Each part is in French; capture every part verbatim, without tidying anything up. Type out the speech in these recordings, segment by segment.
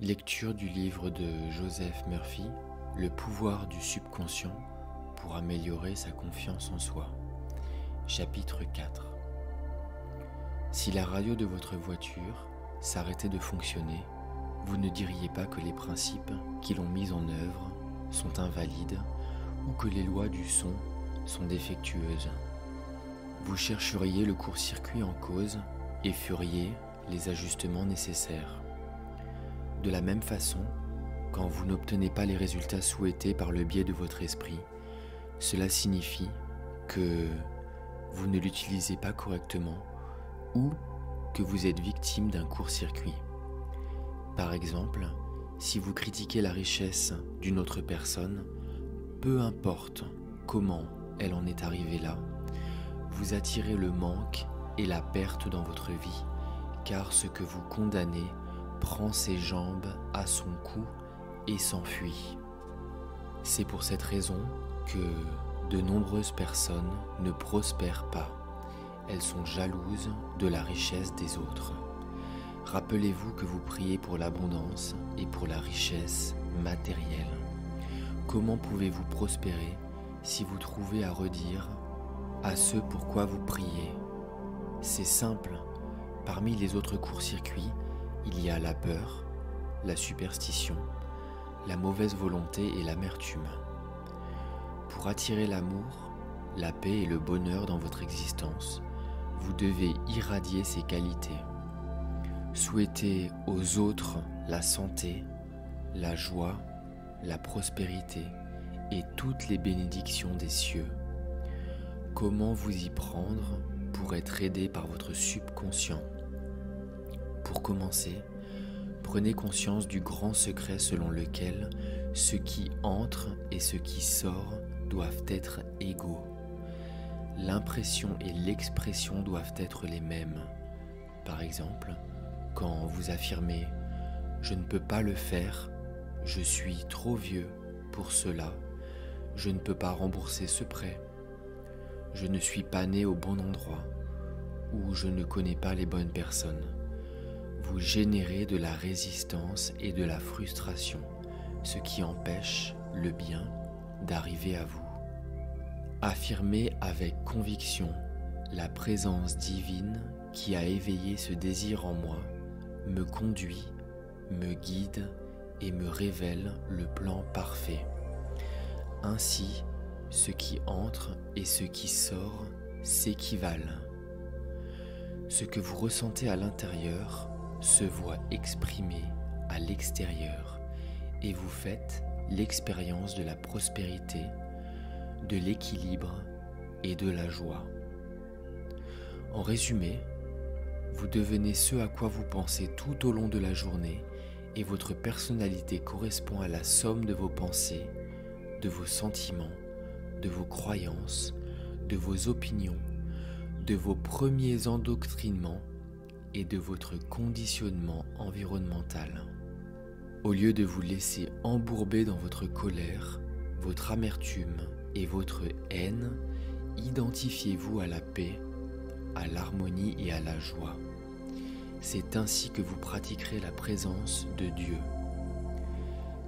Lecture du livre de Joseph Murphy, Le pouvoir du subconscient pour améliorer sa confiance en soi. Chapitre quatre. Si la radio de votre voiture s'arrêtait de fonctionner, vous ne diriez pas que les principes qui l'ont mise en œuvre sont invalides ou que les lois du son sont défectueuses. Vous chercheriez le court-circuit en cause et feriez les ajustements nécessaires. De la même façon, quand vous n'obtenez pas les résultats souhaités par le biais de votre esprit, cela signifie que vous ne l'utilisez pas correctement ou que vous êtes victime d'un court-circuit. Par exemple, si vous critiquez la richesse d'une autre personne, peu importe comment elle en est arrivée là, vous attirez le manque et la perte dans votre vie, car ce que vous condamnez prend ses jambes à son cou et s'enfuit. C'est pour cette raison que de nombreuses personnes ne prospèrent pas. Elles sont jalouses de la richesse des autres. Rappelez-vous que vous priez pour l'abondance et pour la richesse matérielle. Comment pouvez-vous prospérer si vous trouvez à redire à ce pourquoi vous priez? C'est simple. Parmi les autres courts-circuits, il y a la peur, la superstition, la mauvaise volonté et l'amertume. Pour attirer l'amour, la paix et le bonheur dans votre existence, vous devez irradier ces qualités. Souhaitez aux autres la santé, la joie, la prospérité et toutes les bénédictions des cieux. Comment vous y prendre pour être aidé par votre subconscient? Pour commencer, prenez conscience du grand secret selon lequel ce qui entre et ce qui sort doivent être égaux. L'impression et l'expression doivent être les mêmes. Par exemple, quand vous affirmez « je ne peux pas le faire »,« je suis trop vieux pour cela »,« je ne peux pas rembourser ce prêt »,« je ne suis pas né au bon endroit » ou « je ne connais pas les bonnes personnes », vous générez de la résistance et de la frustration, ce qui empêche le bien d'arriver à vous. Affirmez avec conviction la présence divine qui a éveillé ce désir en moi, me conduit, me guide et me révèle le plan parfait. Ainsi, ce qui entre et ce qui sort s'équivalent. Ce que vous ressentez à l'intérieur se voit exprimé à l'extérieur et vous faites l'expérience de la prospérité, de l'équilibre et de la joie. En résumé, vous devenez ce à quoi vous pensez tout au long de la journée et votre personnalité correspond à la somme de vos pensées, de vos sentiments, de vos croyances, de vos opinions, de vos premiers endoctrinements et de votre conditionnement environnemental. Au lieu de vous laisser embourber dans votre colère, votre amertume et votre haine, identifiez-vous à la paix, à l'harmonie et à la joie. C'est ainsi que vous pratiquerez la présence de Dieu.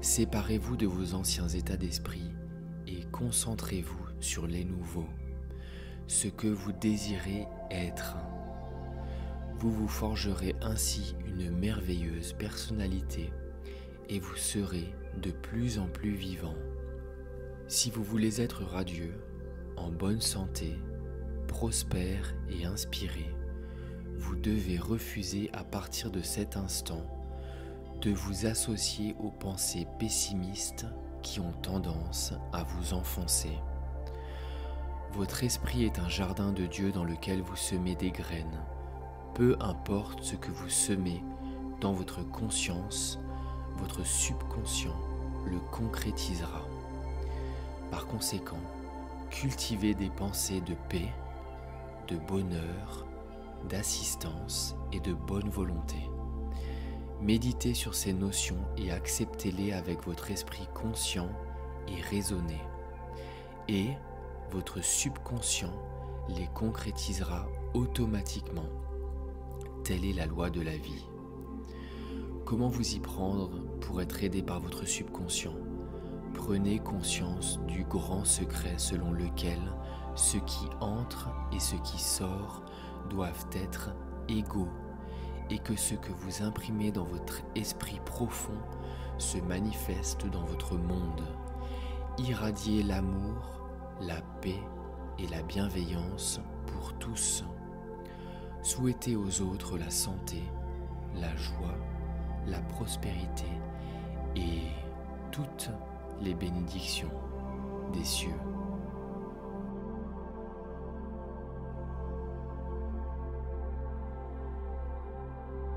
Séparez-vous de vos anciens états d'esprit et concentrez-vous sur les nouveaux, ce que vous désirez être. Vous vous forgerez ainsi une merveilleuse personnalité et vous serez de plus en plus vivant. Si vous voulez être radieux, en bonne santé, prospère et inspiré, vous devez refuser à partir de cet instant de vous associer aux pensées pessimistes qui ont tendance à vous enfoncer. Votre esprit est un jardin de Dieu dans lequel vous semez des graines. Peu importe ce que vous semez dans votre conscience, votre subconscient le concrétisera. Par conséquent, cultivez des pensées de paix, de bonheur, d'assistance et de bonne volonté. Méditez sur ces notions et acceptez-les avec votre esprit conscient et raisonné. Et votre subconscient les concrétisera automatiquement. Telle est la loi de la vie. Comment vous y prendre pour être aidé par votre subconscient? Prenez conscience du grand secret selon lequel ce qui entre et ce qui sort doivent être égaux, et que ce que vous imprimez dans votre esprit profond se manifeste dans votre monde. Irradiez l'amour, la paix et la bienveillance pour tous. Souhaitez aux autres la santé, la joie, la prospérité et toutes les bénédictions des cieux.